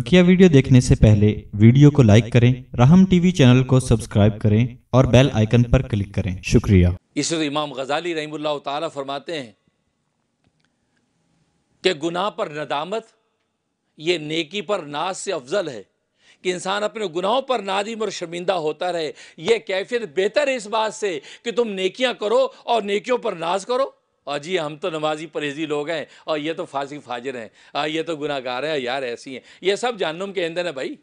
बकिया video देखने से पहले वीडियो को लाइक करें, राहम टीवी चैनल को सब्सक्राइब करें और बेल आइकन पर क्लिक करें। शुक्रिया। इस इमाम गजाली रहमतुल्लाह ताला फरमाते हैं कि गुनाह पर नदामत ये नेकी पर नाज से अफजल है कि इंसान अपने गुनाहों पर नादिम और शर्मिंदा होता रहे। यह कैफियत बेहतर है इस बात से कि तुम नेकियां करो और नेकियों पर नाज करो। और जी हम तो नमाजी परहेजी लोग हैं और ये तो फासिक फाजिर हैं, ये तो गुनाहगार हैं, यार ऐसी हैं, ये सब जहन्नुम के ईंधन है भाई।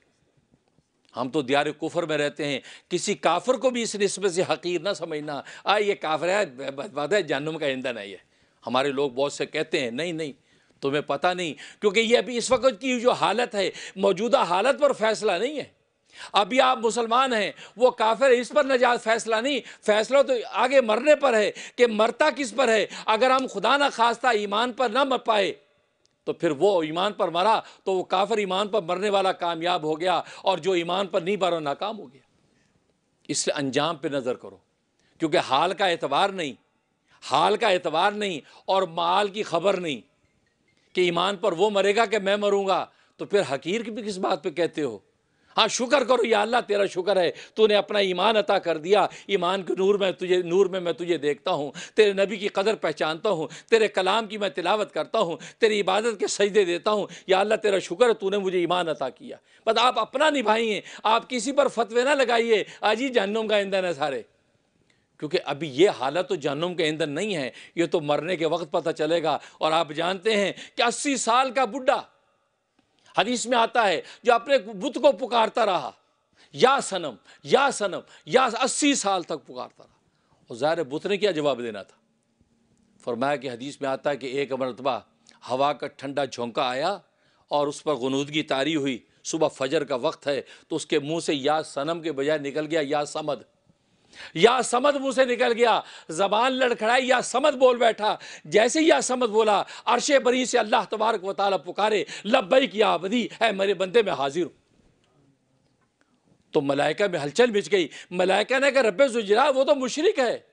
हम तो दियार कुफर में रहते हैं, किसी काफिर को भी इस निस्बत से हकीर ना समझना, ये काफिर है, बात है, जहन्नुम का ईंधन है। ये हमारे लोग बहुत से कहते हैं नहीं तुम्हें पता नहीं, क्योंकि ये अभी इस वक्त की जो हालत है, मौजूदा हालत पर फैसला नहीं है। अभी आप मुसलमान हैं, वो काफिर है, इस पर नजात फैसला नहीं, फैसला तो आगे मरने पर है कि मरता किस पर है। अगर हम खुदा ना खास्ता ईमान पर ना मर पाए तो फिर वो ईमान पर मरा तो वो काफिर ईमान पर मरने वाला कामयाब हो गया, और जो ईमान पर नहीं मरा नाकाम हो गया। इसलिए अंजाम पे नज़र करो, क्योंकि हाल का एतबार नहीं और माल की खबर नहीं कि ईमान पर वो मरेगा कि मैं मरूँगा, तो फिर हकीर की भी किस बात पर कहते हो। हाँ, शुक्र करो, या अल्लाह तेरा शुक्र है, तूने अपना ईमान अता कर दिया, ईमान के नूर में मैं तुझे देखता हूँ, तेरे नबी की कदर पहचानता हूँ, तेरे कलाम की मैं तिलावत करता हूँ, तेरी इबादत के सजदे देता हूँ। या अल्लाह तेरा शुक्र है, तूने मुझे ईमान अता किया। बस आप अपना निभाइए, आप किसी पर फतवे ना लगाइए, आज ही जहन्नुम का ईंधन है सारे, क्योंकि अभी ये हालत तो जहन्नुम का ईंधन नहीं है, ये तो मरने के वक्त पता चलेगा। और आप जानते हैं कि 80 साल का बुढ़ा, हदीस में आता है, जो अपने बुत को पुकारता रहा, या सनम या सनम या, 80 साल तक पुकारता रहा, और ज़ाहिर बुत ने क्या जवाब देना था। फरमाया कि हदीस में आता है कि एक मरतबा हवा का ठंडा झोंका आया और उस पर गनूदगी तारी हुई, सुबह फजर का वक्त है, तो उसके मुंह से या सनम के बजाय निकल गया या समद मुंह से निकल गया। जबान लड़खड़ाई, या समद बोल बैठा। जैसे या समद बोला, अर्शे बरी से अल्लाह तबारक व तआला पुकारे, लब्बैक या अब्दी, है मेरे बंदे मैं हाजिर हूं। तो मलाइका में हलचल बिच गई। मलाइका ने कहा रब्बे जुजरा, वो तो मुशरिक है,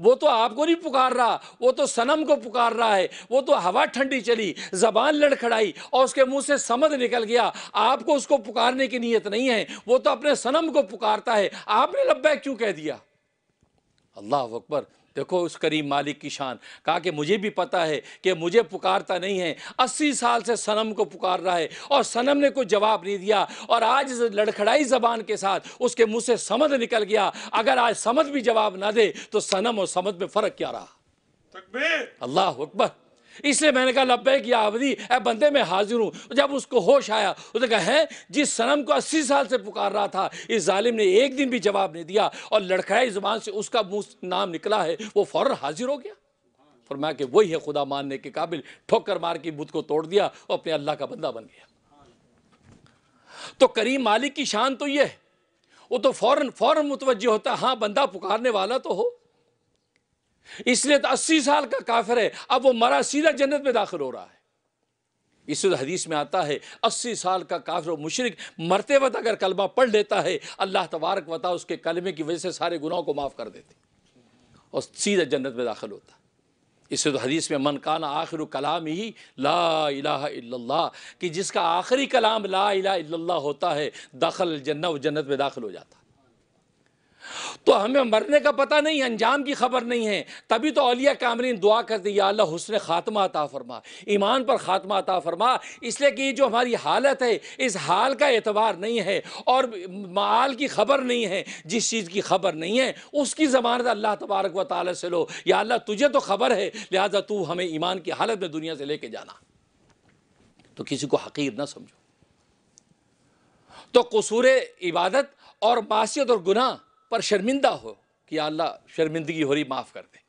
वो तो आपको नहीं पुकार रहा, वो तो सनम को पुकार रहा है, वो तो हवा ठंडी चली, जबान लड़खड़ाई और उसके मुंह से समद निकल गया। आपको उसको पुकारने की नीयत नहीं है, वो तो अपने सनम को पुकारता है, आपने लब्बैक क्यों कह दिया। अल्लाह अकबर, देखो उस करीम मालिक की शान। कहा कि मुझे भी पता है कि मुझे पुकारता नहीं है, 80 साल से सनम को पुकार रहा है और सनम ने कोई जवाब नहीं दिया, और आज लड़खड़ाई जबान के साथ, उसके मुंह से समद निकल गया। अगर आज समद भी जवाब ना दे तो सनम और समद में फ़र्क क्या रहा। तकबीर, अल्लाह अकबर। इसलिए मैंने कहा लब्बैक या अब्दी, ए बंदे मैं हाजिर हूँ। जब उसको होश आया, उसने कहा है जिस सनम को 80 साल से पुकार रहा था, इस जालिम ने एक दिन भी जवाब नहीं दिया, और लड़खड़ाई जुबान से उसका मुँह नाम निकला है, वो फ़ौरन हाजिर हो गया। फरमाया कि वही है खुदा मानने के काबिल, ठोकर मार के बुत को तोड़ दिया और अपने अल्लाह का बंदा बन गया। तो करीम मालिक की शान तो ये है, वो तो फ़ौरन मुतवज्जह होता है, हाँ बंदा पुकारने वाला तो हो। इसलिए तो 80 साल का काफिर है, अब वो मरा सीधा जन्नत में दाखिल हो रहा है। इसलिए हदीस में आता है 80 साल का काफिर और मुशरिक मरते वक्त अगर कलमा पढ़ लेता है, अल्लाह तबारक व तआला उसके कलमे की वजह से सारे गुनाहों को माफ़ कर देते और सीधा जन्नत में दाखिल होता। इसलिए तो हदीस में मन काना आखिर कलाम ही ला इलाहा इल्लल्लाह, कि जिसका आखिरी कलाम ला इलाहा इल्लल्लाह होता है, दाखिल जन्नत, वो जन्नत में दाखिल हो जाता। तो हमें मरने का पता नहीं, अंजाम की खबर नहीं है, तभी तो औलिया कामरीन दुआ करते या अल्लाह हुस्न खात्मा अता फरमा, ईमान पर खात्मा अता फरमा। इसलिए कि जो हमारी हालत है, इस हाल का एतबार नहीं है और माल की खबर नहीं है, जिस चीज़ की खबर नहीं है उसकी ज़मानत अल्लाह तबारक व तआला से लो। या अल्लाह तुझे तो खबर है, लिहाजा तू हमें ईमान की हालत में दुनिया से लेके जाना। तो किसी को हकीर ना समझो। तो कसूर इबादत और मासियत और गुनाह पर शर्मिंदा हो कि अल्लाह शर्मिंदगी हो रही, माफ़ कर दे।